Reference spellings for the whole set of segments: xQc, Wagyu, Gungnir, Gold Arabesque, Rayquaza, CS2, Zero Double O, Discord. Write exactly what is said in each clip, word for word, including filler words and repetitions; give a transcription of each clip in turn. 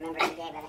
Remember every day, brother.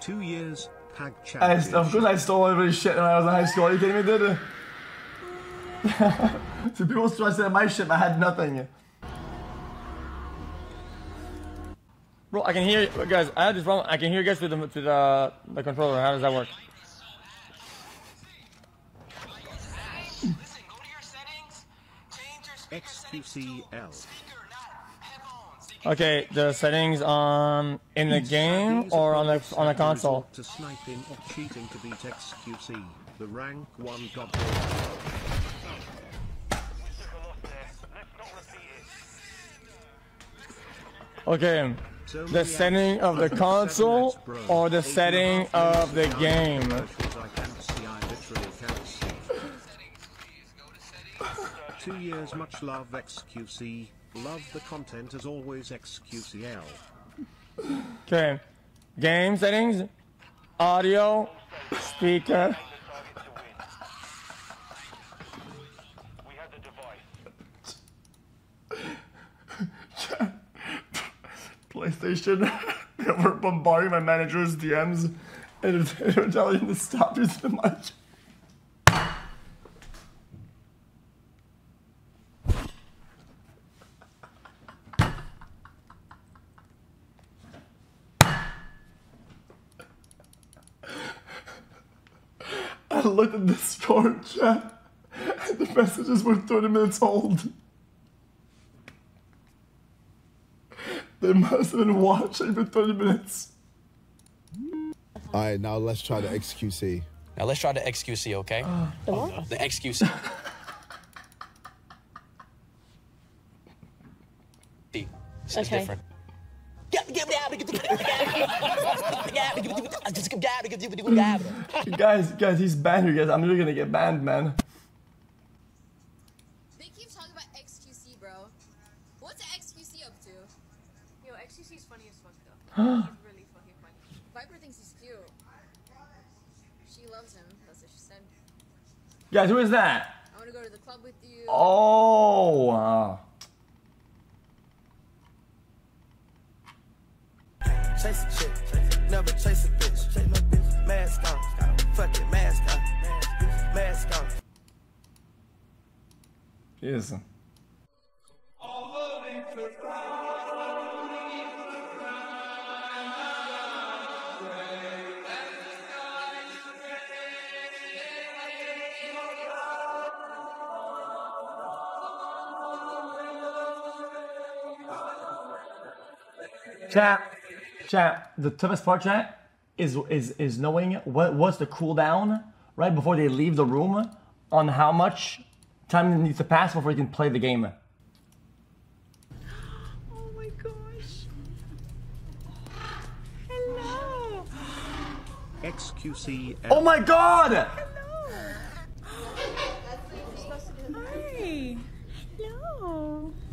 Two years, Pag Challenge. Of course I stole everybody's shit when I was in high school. Are you kidding me, dude? So people stressed out my shit, I had nothing. Bro, I can hear you guys. I had this problem. I can hear you guys through the, through the, the controller. How does that work? X Q C L. Okay, the settings on in the game or on the on the console. To sniping or cheating to beat X Q C, the rank one god. Okay, the setting of the console or the setting of the game. Two years, much love, X Q C. Love the content as always, X Q C L. Okay, game settings, audio, speaker. We have the device. PlayStation, they were bombarding my manager's D Ms and they were telling him to stop using the mic. I looked at the Discord chat, and the messages were thirty minutes old. They must have been watching for thirty minutes. Alright, now let's try the X Q C. Now let's try the X Q C, okay? Uh, the what? Oh, no. The X Q C. This okay. Is different. guys, guys, he's banned, you guys. I'm really gonna get banned, man. They keep talking about X Q C, bro. What's X Q C up to? Yo, X Q C's funny as fuck, though. He's really fucking funny. Viper thinks he's cute. She loves him. That's what she said. Guys, who is that? I wanna go to the club with you. Oh, wow. Chase a chick, never chase a bitch, chase no bitch, mask on, fuck it, mask on, mask on. Yes. Chat. Chat, the toughest part, chat, is is is knowing what what's the cooldown right before they leave the room on how much time needs to pass before you can play the game. Oh my gosh! Hello. X Q C. Oh my God! Hello. Hi. Hello. Oh my God!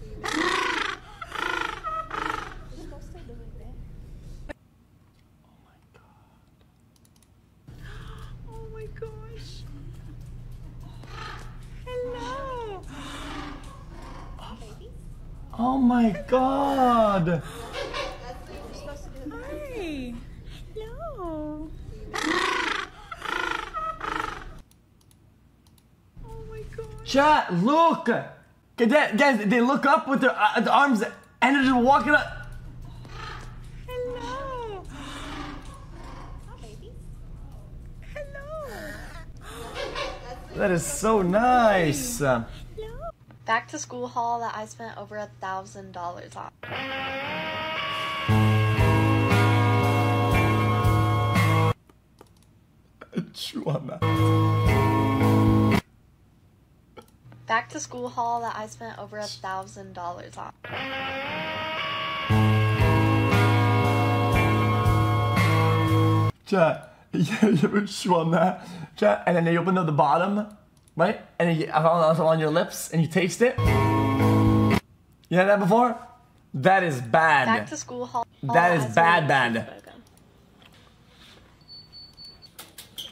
Hi! Hello! Oh my God! Chat, look! Guys, they look up with their uh, the arms and they're just walking up. Hello! Hi, baby. Hello! That is so nice! Back to school haul that I spent over a thousand dollars on. back to school haul that I spent over a thousand dollars on. Chat, you ever chew on that? Chat, and then they open up the bottom, right? And then you, I found it on your lips and you taste it. You had that before? That is bad. Back to school haul. That is bad, bad.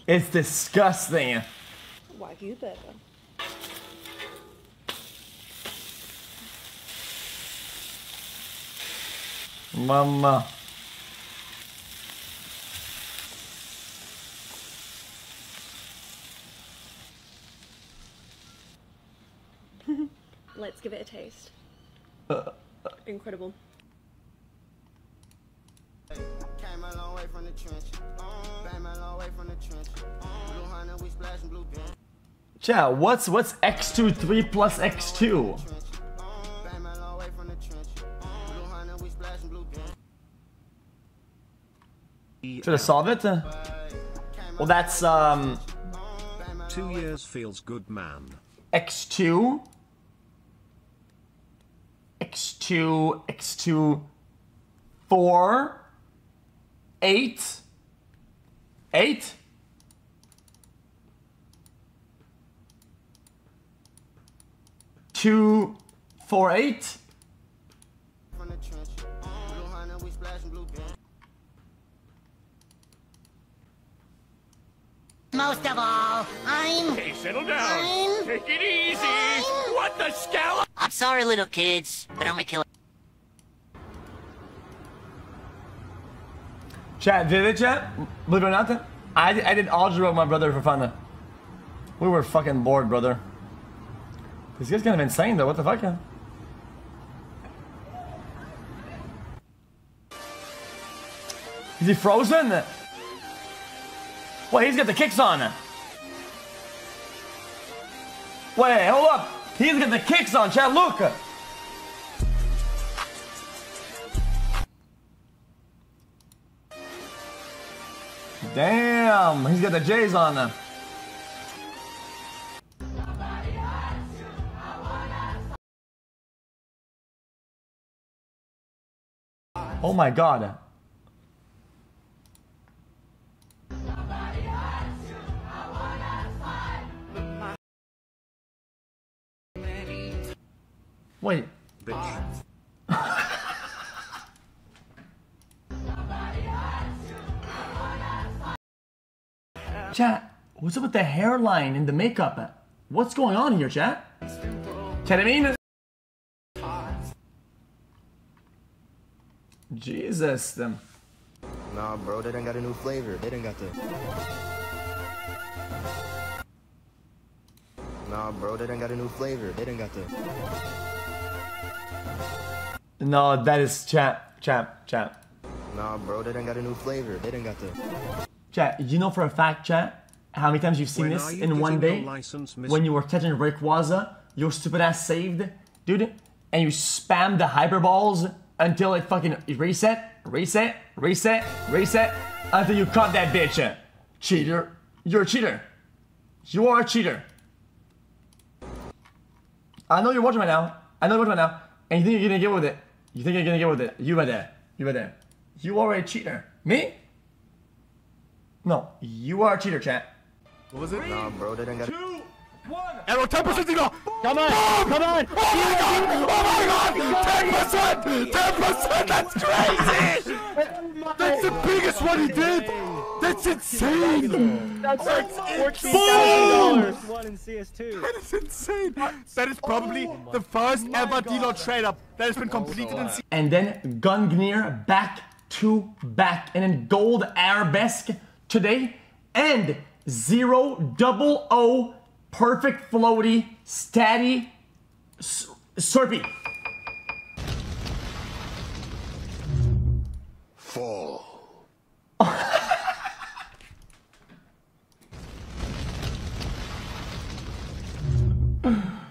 It's disgusting. Wagyu burger. Mama. Let's give it a taste. Uh, uh. Incredible. Came a long way from the trench. Came a long way from the trench. Blue hunter, we splashing blue bin. Yeah, what's what's X two three plus X two? Came a long way from the trench. Blue hunter, we splashing blue bin. Should I solve it? Well, that's um. Two years feels good, man. X two. X two. X two. Four. Eight, eight, two, four, eight. Most of all, I'm. Hey, settle down. I'm, Take it easy. I'm, what the scallop? I'm sorry, little kids, but I'm a killer. Chat, did it, chat? Believe it or not, I did, I did algebra with my brother for fun. We were fucking bored, brother. This guy's kind of insane, though. What the fuck, yeah? Is he frozen? Wait, he's got the kicks on. Wait, hold up. He's got the kicks on, chat. Look. Damn, he's got the J's on them. Oh my God. Wait. Bitch. Chat, what's up with the hairline and the makeup? What's going on here, chat? Chat, I mean? Jesus, them. Nah, bro, they done got a new flavor. They done got the. Nah, bro, they done got a new flavor. They done got the. No, that is chat, chat, chat. Nah, bro, they done got a new flavor. They done got the. Chat, you know for a fact, chat, how many times you've seen when this you in one day? License, when you were catching Rayquaza, your stupid ass saved, dude, and you spammed the hyperballs until it fucking reset, reset, reset, reset, until you caught that bitch. Cheater. You're a cheater. You are a cheater. I know you're watching right now. I know you're watching right now. And you think you're gonna get with it. You think you're gonna get with it. You right there. You right there. You are a cheater. Me? No, you are a cheater, chat. What was it? Three, no, bro, they didn't got it. Two, one. Arrow, ten percent to go. Come on, oh, come on. Oh my God, oh my God, ten percent, ten percent, that's crazy. That's the biggest one he did. That's insane. That's like fourteen thousand dollars. One in C S two. That is insane. That is probably oh the first ever deal or trade up that has been completed in C S two. And then Gungnir back to back, and then Gold Arabesque today, and Zero Double O perfect floaty statty Slurpee. Fall.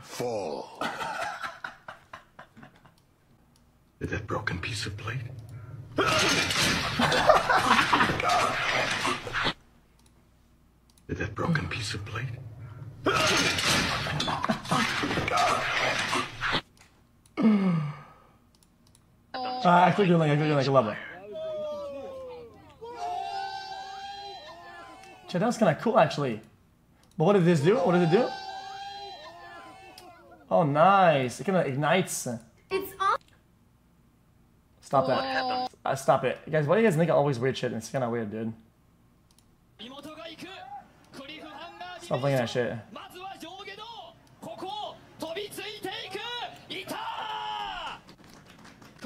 Fall. Did that broken piece of plate? Did that broken piece of plate Uh, actually doing like, actually doing like a level. Shit, that was kind of cool actually. But what did this do? What did it do? Oh, nice. It kind of ignites. It's on. Stop that. Uh, stop it. Guys, why do you guys make all these weird shit? It's kind of weird, dude. Stop looking at that shit.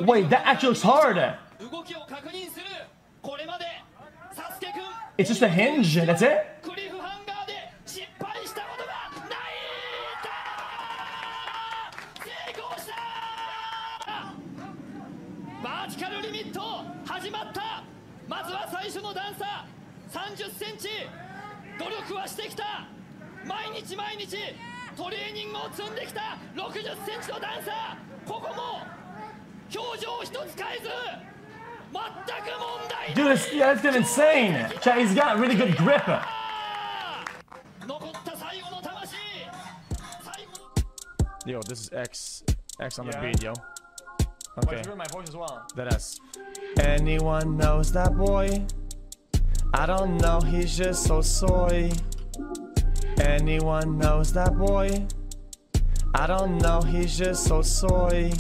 Wait, that actually looks hard! It's just a hinge, that's it? Dude, it's, yeah, that's getting insane. Chat, he's got really good grip. Yo, this is X. X on yeah. the beat, yo. Okay. Wait, my voice as well. That S. Anyone knows that boy? I don't know, he's just so soy. Anyone knows that boy? I don't know, he's just so soy.